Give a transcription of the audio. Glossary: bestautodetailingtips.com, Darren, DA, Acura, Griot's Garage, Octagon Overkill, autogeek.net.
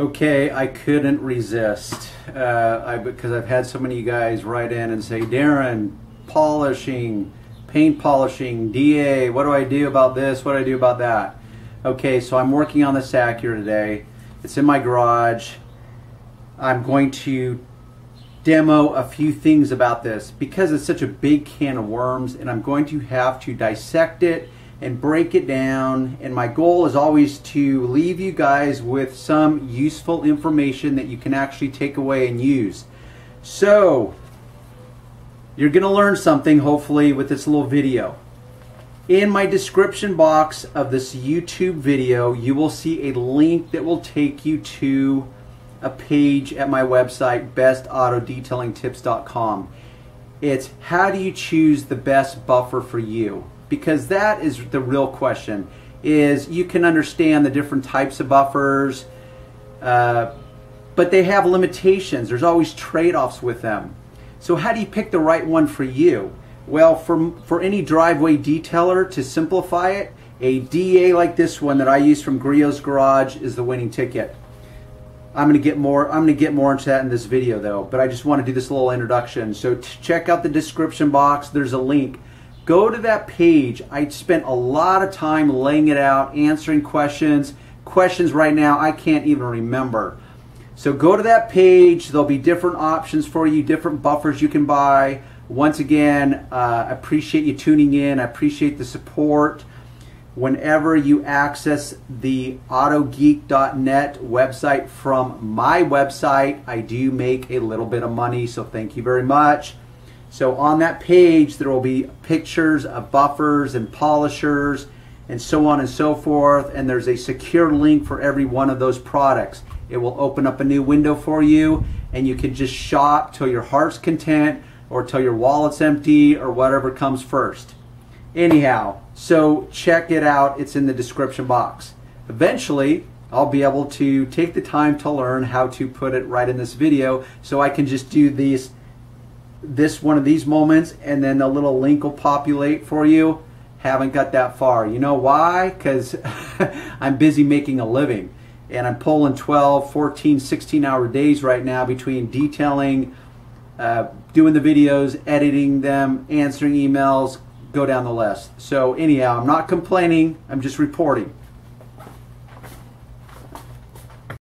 Okay, I couldn't resist because I've had so many of you guys write in and say, Darren, polishing, paint polishing, DA, what do I do about this? What do I do about that? Okay, so I'm working on this Acura today. It's in my garage. I'm going to demo a few things about this because it's such a big can of worms, and I'm going to have to dissect it and break it down, and my goal is always to leave you guys with some useful information that you can actually take away and use. So you're gonna learn something hopefully with this little video. In my description box of this YouTube video, you will see a link that will take you to a page at my website, bestautodetailingtips.com. It's how do you choose the best buffer for you? Because that is the real question. Is you can understand the different types of buffers, but they have limitations. There's always trade-offs with them. So how do you pick the right one for you? Well, for any driveway detailer, to simplify it, a DA like this one that I use from Griot's Garage is the winning ticket. I'm gonna get more into that in this video though, but I just want to do this little introduction. So check out the description box. There's a link. Go to that page. I spent a lot of time laying it out, answering questions right now I can't even remember. So go to that page. There'll be different options for you, different buffers you can buy. Once again, I appreciate you tuning in. I appreciate the support. Whenever you access the autogeek.net website from my website, I do make a little bit of money, so thank you very much. So on that page, there will be pictures of buffers and polishers and so on and so forth, and there's a secure link for every one of those products. It will open up a new window for you, and you can just shop till your heart's content or till your wallet's empty or whatever comes first. Anyhow, so check it out. It's in the description box. Eventually, I'll be able to take the time to learn how to put it right in this video, so I can just do these one of these moments, and then the little link will populate for you. Haven't got that far. You know why? Because I'm busy making a living, and I'm pulling 12, 14, 16-hour days right now between detailing, doing the videos, editing them, answering emails, go down the list. So anyhow, I'm not complaining, I'm just reporting.